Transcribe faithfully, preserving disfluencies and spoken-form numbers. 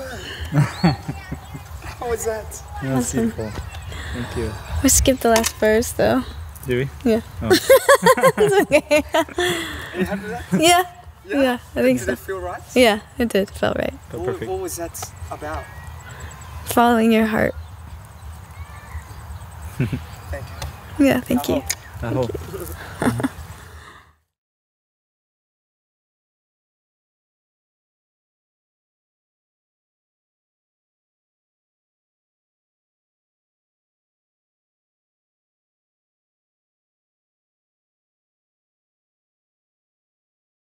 How was that? That was beautiful. Thank you. We skipped the last verse though. Did we? Yeah. Oh. It's okay. Are you happy with that? Yeah. Yeah, yeah, I think did so. Did it feel right? Yeah, it did. It felt right. What, perfect. What was that about? Following your heart. Thank you. Yeah, thank you. Thank you.